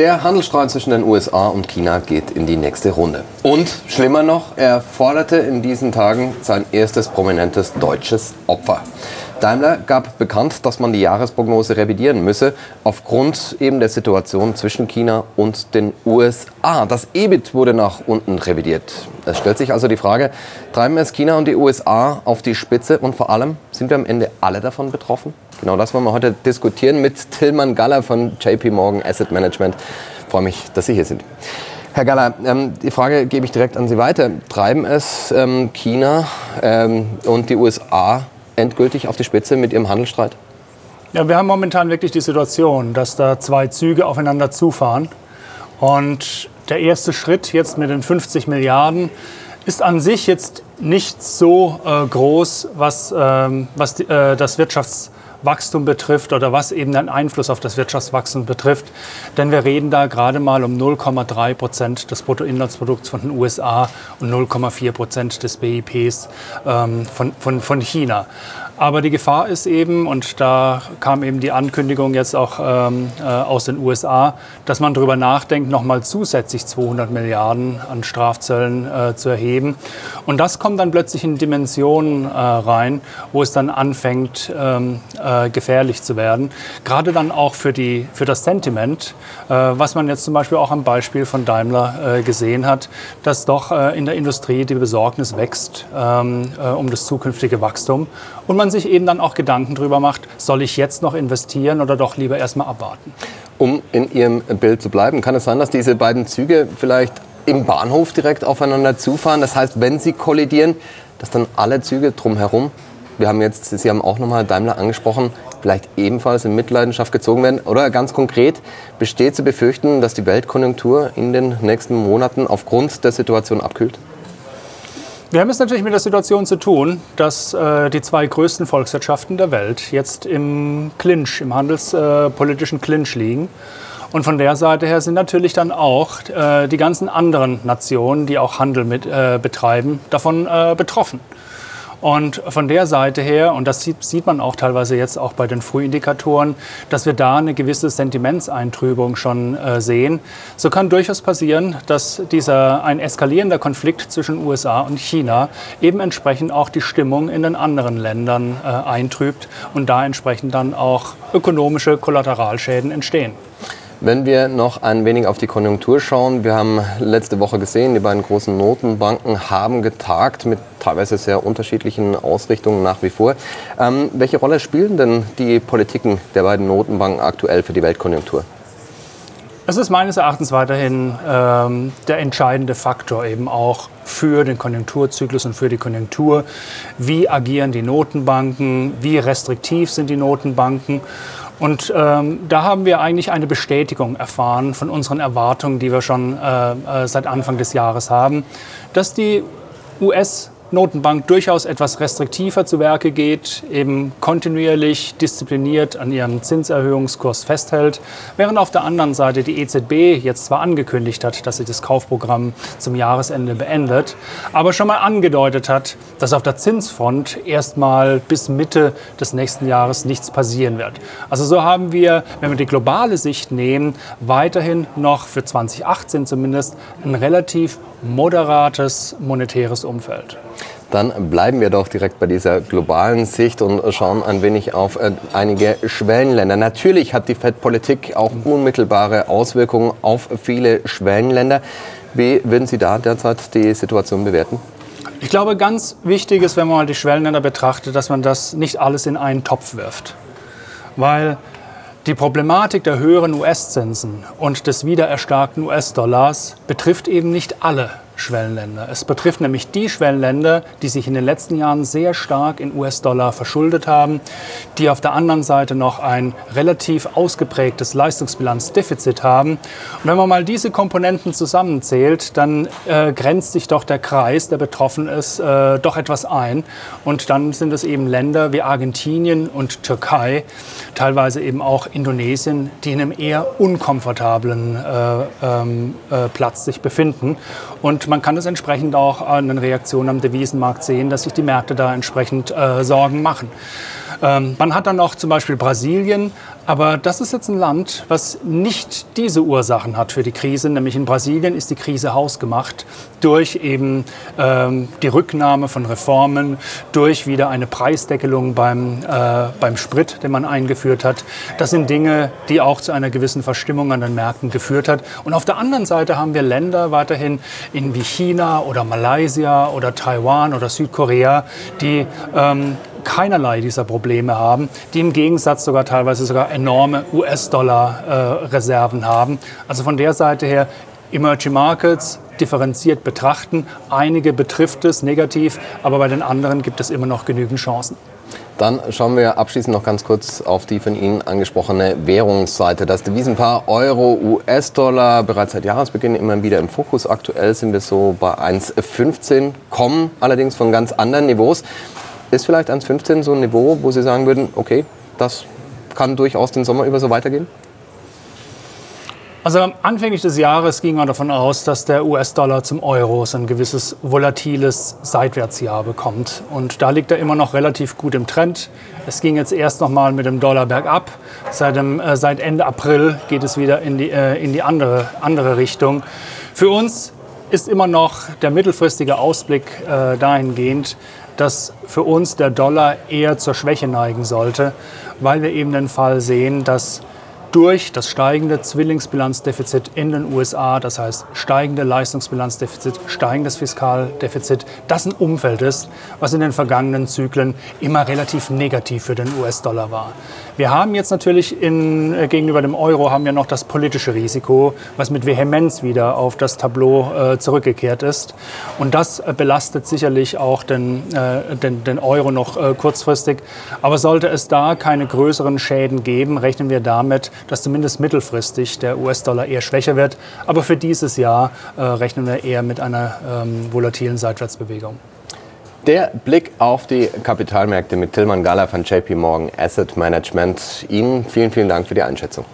Der Handelsstreit zwischen den USA und China geht in die nächste Runde. Und schlimmer noch, er forderte in diesen Tagen sein erstes prominentes deutsches Opfer. Daimler gab bekannt, dass man die Jahresprognose revidieren müsse, aufgrund eben der Situation zwischen China und den USA. Das EBIT wurde nach unten revidiert. Es stellt sich also die Frage, treiben es China und die USA auf die Spitze und vor allem, sind wir am Ende alle davon betroffen? Genau das wollen wir heute diskutieren mit Tilmann Galler von JP Morgan Asset Management. Ich freue mich, dass Sie hier sind. Herr Galler, die Frage gebe ich direkt an Sie weiter. Treiben es China und die USA endgültig auf die Spitze mit ihrem Handelsstreit? Ja, wir haben momentan wirklich die Situation, dass da zwei Züge aufeinander zufahren. Und der erste Schritt jetzt mit den 50 Milliarden ist an sich jetzt nicht so groß, was das Wirtschaftswachstum betrifft oder was eben den Einfluss auf das Wirtschaftswachstum betrifft. Denn wir reden da gerade mal um 0,3% des Bruttoinlandsprodukts von den USA und 0,4% des BIPs von China. Aber die Gefahr ist eben, und da kam eben die Ankündigung jetzt auch aus den USA, dass man darüber nachdenkt, nochmal zusätzlich 200 Milliarden an Strafzöllen zu erheben. Und das kommt dann plötzlich in Dimensionen rein, wo es dann anfängt, gefährlich zu werden. Gerade dann auch für das Sentiment, was man jetzt zum Beispiel auch am Beispiel von Daimler gesehen hat, dass doch in der Industrie die Besorgnis wächst um das zukünftige Wachstum. Und man sich eben dann auch Gedanken darüber macht, soll ich jetzt noch investieren oder doch lieber erstmal abwarten? Um in Ihrem Bild zu bleiben, kann es sein, dass diese beiden Züge vielleicht im Bahnhof direkt aufeinander zufahren? Das heißt, wenn sie kollidieren, dass dann alle Züge drumherum, wir haben jetzt, Sie haben auch nochmal Daimler angesprochen, vielleicht ebenfalls in Mitleidenschaft gezogen werden? Oder ganz konkret, besteht zu befürchten, dass die Weltkonjunktur in den nächsten Monaten aufgrund der Situation abkühlt? Wir haben es natürlich mit der Situation zu tun, dass die zwei größten Volkswirtschaften der Welt jetzt im Clinch, im handelspolitischen Clinch liegen. Und von der Seite her sind natürlich dann auch die ganzen anderen Nationen, die auch Handel mit betreiben, davon betroffen. Und von der Seite her, und das sieht man auch teilweise jetzt auch bei den Frühindikatoren, dass wir da eine gewisse Sentimentseintrübung schon sehen. So kann durchaus passieren, dass ein eskalierender Konflikt zwischen USA und China eben entsprechend auch die Stimmung in den anderen Ländern eintrübt und da entsprechend dann auch ökonomische Kollateralschäden entstehen. Wenn wir noch ein wenig auf die Konjunktur schauen, wir haben letzte Woche gesehen, die beiden großen Notenbanken haben getagt mit teilweise sehr unterschiedlichen Ausrichtungen nach wie vor. Welche Rolle spielen denn die Politiken der beiden Notenbanken aktuell für die Weltkonjunktur? Es ist meines Erachtens weiterhin der entscheidende Faktor eben auch für den Konjunkturzyklus und für die Konjunktur. Wie agieren die Notenbanken? Wie restriktiv sind die Notenbanken? Und da haben wir eigentlich eine Bestätigung erfahren von unseren Erwartungen, die wir schon seit Anfang des Jahres haben, dass die US-Notenbank durchaus etwas restriktiver zu Werke geht, eben kontinuierlich diszipliniert an ihrem Zinserhöhungskurs festhält, während auf der anderen Seite die EZB jetzt zwar angekündigt hat, dass sie das Kaufprogramm zum Jahresende beendet, aber schon mal angedeutet hat, dass auf der Zinsfront erstmal bis Mitte des nächsten Jahres nichts passieren wird. Also so haben wir, wenn wir die globale Sicht nehmen, weiterhin noch für 2018 zumindest ein relativ moderates monetäres Umfeld. Dann bleiben wir doch direkt bei dieser globalen Sicht und schauen ein wenig auf einige Schwellenländer. Natürlich hat die Fed-Politik auch unmittelbare Auswirkungen auf viele Schwellenländer. Wie würden Sie da derzeit die Situation bewerten? Ich glaube, ganz wichtig ist, wenn man mal die Schwellenländer betrachtet, dass man das nicht alles in einen Topf wirft. Weil die Problematik der höheren US-Zinsen und des wiedererstarkten US-Dollars betrifft eben nicht alle Schwellenländer. Es betrifft nämlich die Schwellenländer, die sich in den letzten Jahren sehr stark in US-Dollar verschuldet haben, die auf der anderen Seite noch ein relativ ausgeprägtes Leistungsbilanzdefizit haben. Und wenn man mal diese Komponenten zusammenzählt, dann grenzt sich doch der Kreis, der betroffen ist, doch etwas ein. Und dann sind es eben Länder wie Argentinien und Türkei, teilweise eben auch Indonesien, die in einem eher unkomfortablen Platz sich befinden. Und man kann es entsprechend auch an den Reaktionen am Devisenmarkt sehen, dass sich die Märkte da entsprechend Sorgen machen. Man hat dann auch zum Beispiel Brasilien, aber das ist jetzt ein Land, was nicht diese Ursachen hat für die Krise, nämlich in Brasilien ist die Krise hausgemacht durch eben die Rücknahme von Reformen, durch wieder eine Preisdeckelung beim Sprit, den man eingeführt hat. Das sind Dinge, die auch zu einer gewissen Verstimmung an den Märkten geführt hat. Und auf der anderen Seite haben wir Länder weiterhin wie China oder Malaysia oder Taiwan oder Südkorea, die keinerlei dieser Probleme haben, die im Gegensatz sogar teilweise enorme US-Dollar-Reserven haben. Also von der Seite her Emerging Markets differenziert betrachten. Einige betrifft es negativ, aber bei den anderen gibt es immer noch genügend Chancen. Dann schauen wir abschließend noch ganz kurz auf die von Ihnen angesprochene Währungsseite. Das Devisenpaar Euro, US-Dollar bereits seit Jahresbeginn immer wieder im Fokus. Aktuell sind wir so bei 1,15, kommen allerdings von ganz anderen Niveaus. Ist vielleicht 1,15 so ein Niveau, wo Sie sagen würden, okay, das kann durchaus den Sommer über so weitergehen? Also anfänglich des Jahres ging man davon aus, dass der US-Dollar zum Euro so ein gewisses volatiles Seitwärtsjahr bekommt. Und da liegt er immer noch relativ gut im Trend. Es ging jetzt erst noch mal mit dem Dollar bergab. Seit Ende April geht es wieder in die andere Richtung. Für uns ist immer noch der mittelfristige Ausblick dahingehend, dass für uns der Dollar eher zur Schwäche neigen sollte, weil wir eben den Fall sehen, dass durch das steigende Zwillingsbilanzdefizit in den USA, das heißt steigende Leistungsbilanzdefizit, steigendes Fiskaldefizit, das ein Umfeld ist, was in den vergangenen Zyklen immer relativ negativ für den US-Dollar war. Wir haben jetzt natürlich gegenüber dem Euro haben wir noch das politische Risiko, was mit Vehemenz wieder auf das Tableau zurückgekehrt ist. Und das belastet sicherlich auch den Euro noch kurzfristig. Aber sollte es da keine größeren Schäden geben, rechnen wir damit, dass zumindest mittelfristig der US-Dollar eher schwächer wird. Aber für dieses Jahr rechnen wir eher mit einer volatilen Seitwärtsbewegung. Der Blick auf die Kapitalmärkte mit Tilmann Galler von JP Morgan Asset Management. Ihnen vielen, vielen Dank für die Einschätzung.